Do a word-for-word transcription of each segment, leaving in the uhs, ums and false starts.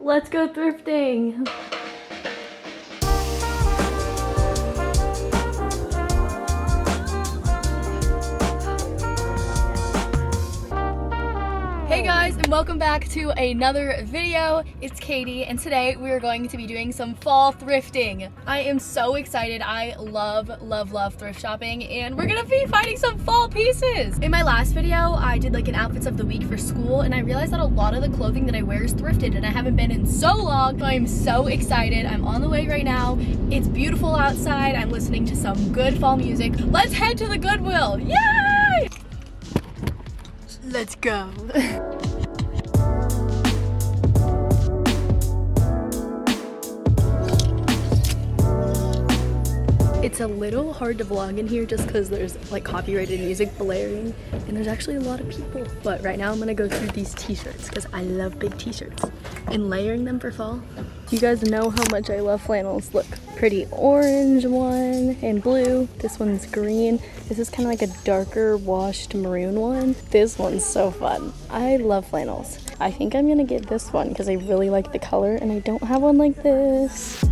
Let's go thrifting. Hey guys, and welcome back to another video. It's Katie, and today we are going to be doing some fall thrifting. I am so excited. I love, love, love thrift shopping, and we're gonna be finding some fall pieces. In my last video, I did like an outfits of the week for school, and I realized that a lot of the clothing that I wear is thrifted, and I haven't been in so long. So I am so excited. I'm on the way right now. It's beautiful outside. I'm listening to some good fall music. Let's head to the Goodwill. Yay! Let's go. It's a little hard to vlog in here just because there's like copyrighted music blaring and there's actually a lot of people. But right now I'm gonna go through these t-shirts because I love big t-shirts and layering them for fall. You guys know how much I love flannels. Look, pretty orange one and blue. This one's green. This is kind of like a darker washed maroon one. This one's so fun. I love flannels. I think I'm gonna get this one because I really like the color and I don't have one like this.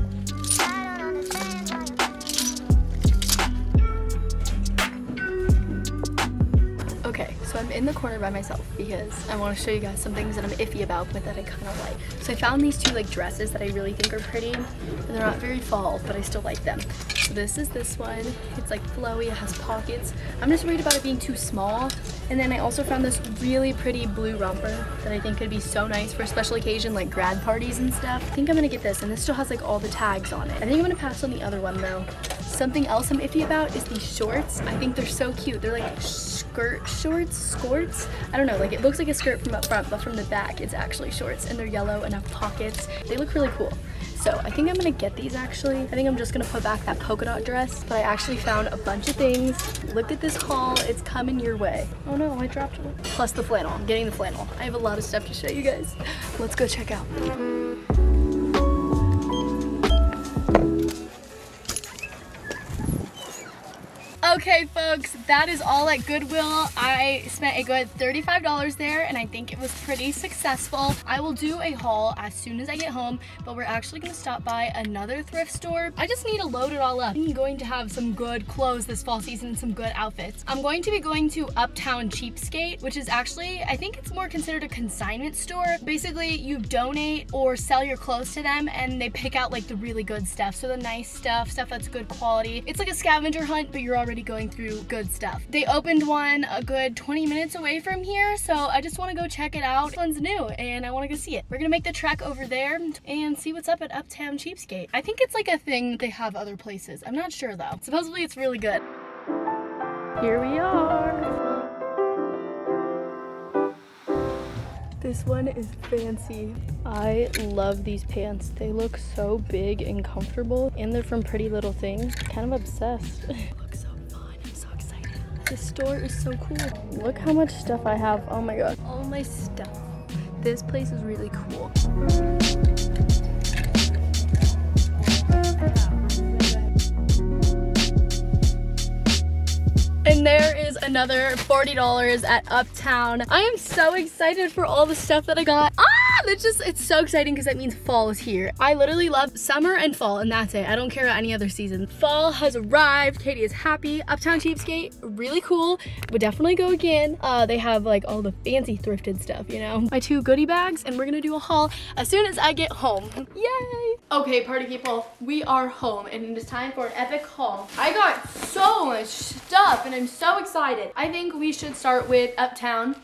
I'm in the corner by myself because I want to show you guys some things that I'm iffy about but that I kind of like. So I found these two like dresses that I really think are pretty, and they're not very fall but I still like them. So this is this one. It's like flowy, it has pockets. I'm just worried about it being too small. And then I also found this really pretty blue romper that I think could be so nice for a special occasion like grad parties and stuff. I think I'm gonna get this, and this still has like all the tags on it. I think I'm gonna pass on the other one though. Something else I'm iffy about is these shorts. I think they're so cute. They're like skirt shorts, skorts. I don't know, like it looks like a skirt from up front, but from the back it's actually shorts, and they're yellow and have pockets. They look really cool. So I think I'm gonna get these actually. I think I'm just gonna put back that polka dot dress, but I actually found a bunch of things. Look at this haul, it's coming your way. Oh no, I dropped one. Plus the flannel, I'm getting the flannel. I have a lot of stuff to show you guys. Let's go check out. Okay folks, that is all at Goodwill. I spent a good thirty-five dollars there and I think it was pretty successful. I will do a haul as soon as I get home, but we're actually gonna stop by another thrift store. I just need to load it all up. I'm going to have some good clothes this fall season and some good outfits. I'm going to be going to Uptown Cheapskate, which is actually, I think it's more considered a consignment store. Basically, you donate or sell your clothes to them and they pick out like the really good stuff. So the nice stuff, stuff that's good quality. It's like a scavenger hunt, but you're already going through good stuff. They opened one a good twenty minutes away from here, so I just want to go check it out. This one's new and I want to go see it. We're gonna make the trek over there and see what's up at Uptown Cheapskate. I think it's like a thing that they have other places. I'm not sure though. Supposedly it's really good. Here we are. This one is fancy. I love these pants. They look so big and comfortable, and they're from Pretty Little Things. Kind of obsessed. This store is so cool. Look how much stuff I have. Oh my god. All my stuff. This place is really cool. And there is another forty dollars at Uptown. I am so excited for all the stuff that I got. Ah! It's just, it's so exciting because that means fall is here. I literally love summer and fall, and that's it. I don't care about any other season. Fall has arrived. Katie is happy. Uptown Cheapskate, really cool. Would definitely go again. Uh, they have like all the fancy thrifted stuff, you know. My two goodie bags, and we're gonna do a haul as soon as I get home. Yay! Okay, party people, we are home, and it is time for an epic haul. I got so much stuff, and I'm so excited. I think we should start with Uptown.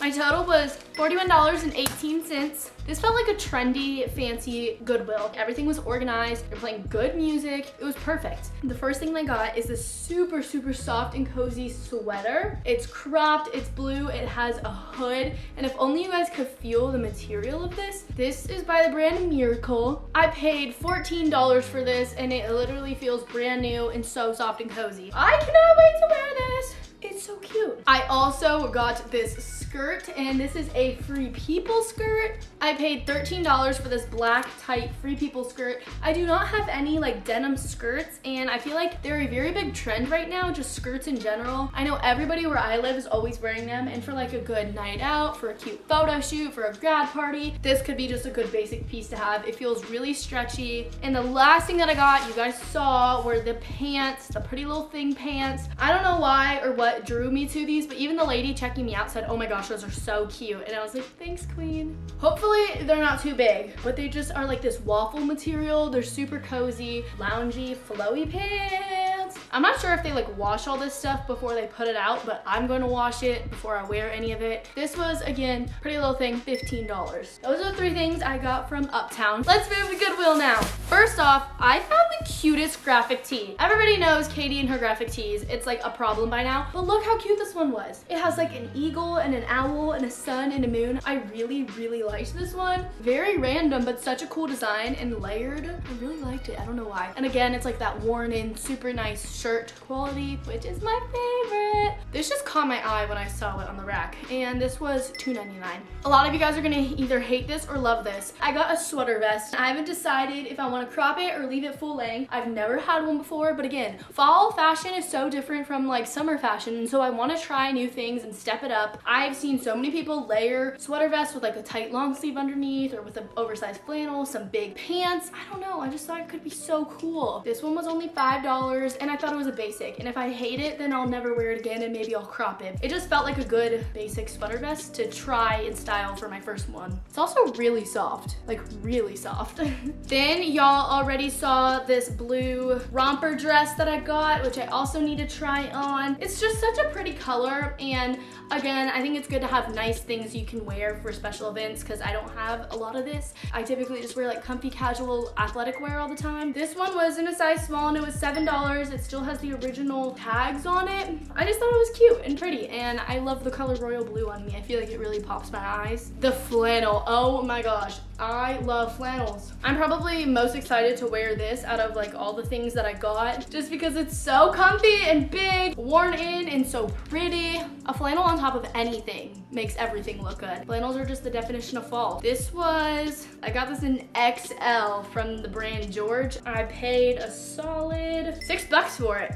My total was forty-one dollars and eighteen cents. This felt like a trendy, fancy Goodwill. Everything was organized, they're playing good music. It was perfect. The first thing I got is this super, super soft and cozy sweater. It's cropped, it's blue, it has a hood. And if only you guys could feel the material of this. This is by the brand Miracle. I paid fourteen dollars for this and it literally feels brand new and so soft and cozy. I cannot wait to wear this. It's so cute. I also got this skirt. skirt, and this is a Free People skirt. I paid thirteen dollars for this black tight Free People skirt. I do not have any like denim skirts, and I feel like they're a very big trend right now, just skirts in general. I know everybody where I live is always wearing them, and for like a good night out, for a cute photo shoot, for a grad party, this could be just a good basic piece to have. It feels really stretchy. And the last thing that I got, you guys saw, were the pants, the Pretty Little Thing pants. I don't know why or what drew me to these, but even the lady checking me out said, oh my gosh, those are so cute. And I was like, thanks, queen. Hopefully they're not too big, but they just are like this waffle material. They're super cozy, loungy, flowy pants. I'm not sure if they like wash all this stuff before they put it out, but I'm going to wash it before I wear any of it. This was, again, Pretty Little Thing, fifteen dollars. Those are the three things I got from Uptown. Let's move to Goodwill now. First off, I found the cutest graphic tee. Everybody knows Katie and her graphic tees. It's like a problem by now, but look how cute this one was. It has like an eagle and an owl and a sun and a moon. I really, really liked this one. Very random, but such a cool design and layered. I really liked it. I don't know why. And again, it's like that worn in, super nice shirt quality, which is my favorite. This just caught my eye when I saw it on the rack, and this was two ninety-nine. A lot of you guys are gonna either hate this or love this. I got a sweater vest. I haven't decided if I want to crop it or leave it full length. I've never had one before, but again, fall fashion is so different from like summer fashion, and so I want to try new things and step it up. I've seen so many people layer sweater vests with like a tight long sleeve underneath, or with an oversized flannel, some big pants. I don't know, I just thought it could be so cool. This one was only five dollars, and I thought it was a basic, and if I hate it, then I'll never wear it again, and maybe I'll crop it. It just felt like a good basic sweater vest to try and style for my first one. It's also really soft, like really soft. Then y'all already saw this blue romper dress that I got, which I also need to try on. It's just such a pretty color, and again, I think it's good to have nice things you can wear for special events, because I don't have a lot of this. I typically just wear like comfy casual athletic wear all the time. This one was in a size small, and it was seven dollars. It still has the original tags on it. I just thought it was cute and pretty, and I love the color royal blue on me. I feel like it really pops my eyes. The flannel, oh my gosh, I love flannels. I'm probably most excited to wear this out of like all the things that I got, just because it's so comfy and big, worn in, and so pretty. A flannel on top of anything makes everything look good. Flannels are just the definition of fall. This was, I got this in X L from the brand George. I paid a solid six bucks for it.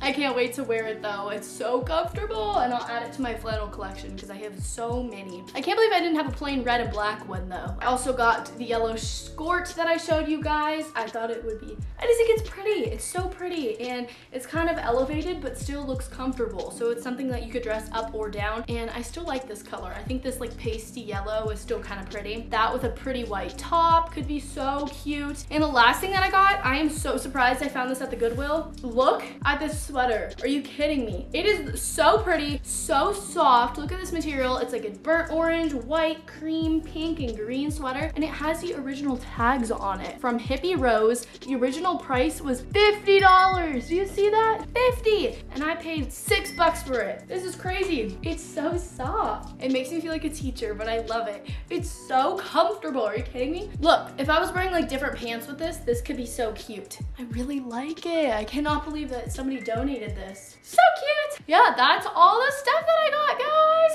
I can't wait to wear it though. It's so comfortable, and I'll add it to my flannel collection because I have so many. I can't believe I didn't have a plain red and black one though. I also got the yellow skirt that I showed you guys. I thought it would be, I just think it's pretty. It's so pretty, and it's kind of elevated but still looks comfortable. So it's something that you could dress up or down, and I still like this color. I think this like pasty yellow is still kind of pretty. That with a pretty white top could be so cute. And the last thing that I got, I am so surprised I found this at the Goodwill. Look at this sweater. Are you kidding me? It is so pretty, so soft. Look at this material. It's like a burnt orange, white, cream, pink, and green sweater, and it has the original tags on it from Hippie Rose. The original price was fifty dollars. Do you see that? fifty, and I paid six bucks for it. This is crazy. It's so soft. It makes me feel like a teacher, but I love it. It's so comfortable. Are you kidding me? Look, if I was wearing like different pants with this, this could be so cute. I really like it. I cannot believe that somebody donated this. So cute. Yeah, that's all the stuff that I got,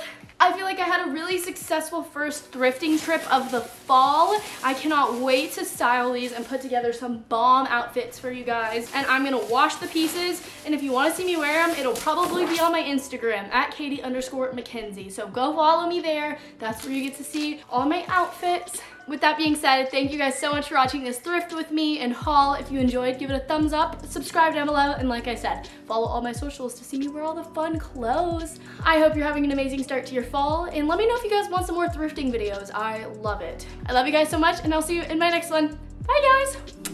guys. I feel like I had a really successful first thrifting trip of the fall. I cannot wait to style these and put together some bomb outfits for you guys. And I'm gonna wash the pieces, and if you wanna see me wear them, it'll probably be on my Instagram, at Katie underscore McKenzie. So go follow me there. That's where you get to see all my outfits. With that being said, thank you guys so much for watching this thrift with me and haul. If you enjoyed, give it a thumbs up, subscribe down below, and like I said, follow all my socials to see me wear all the fun clothes. I hope you're having an amazing start to your fall, and let me know if you guys want some more thrifting videos. I love it. I love you guys so much, and I'll see you in my next one. Bye, guys.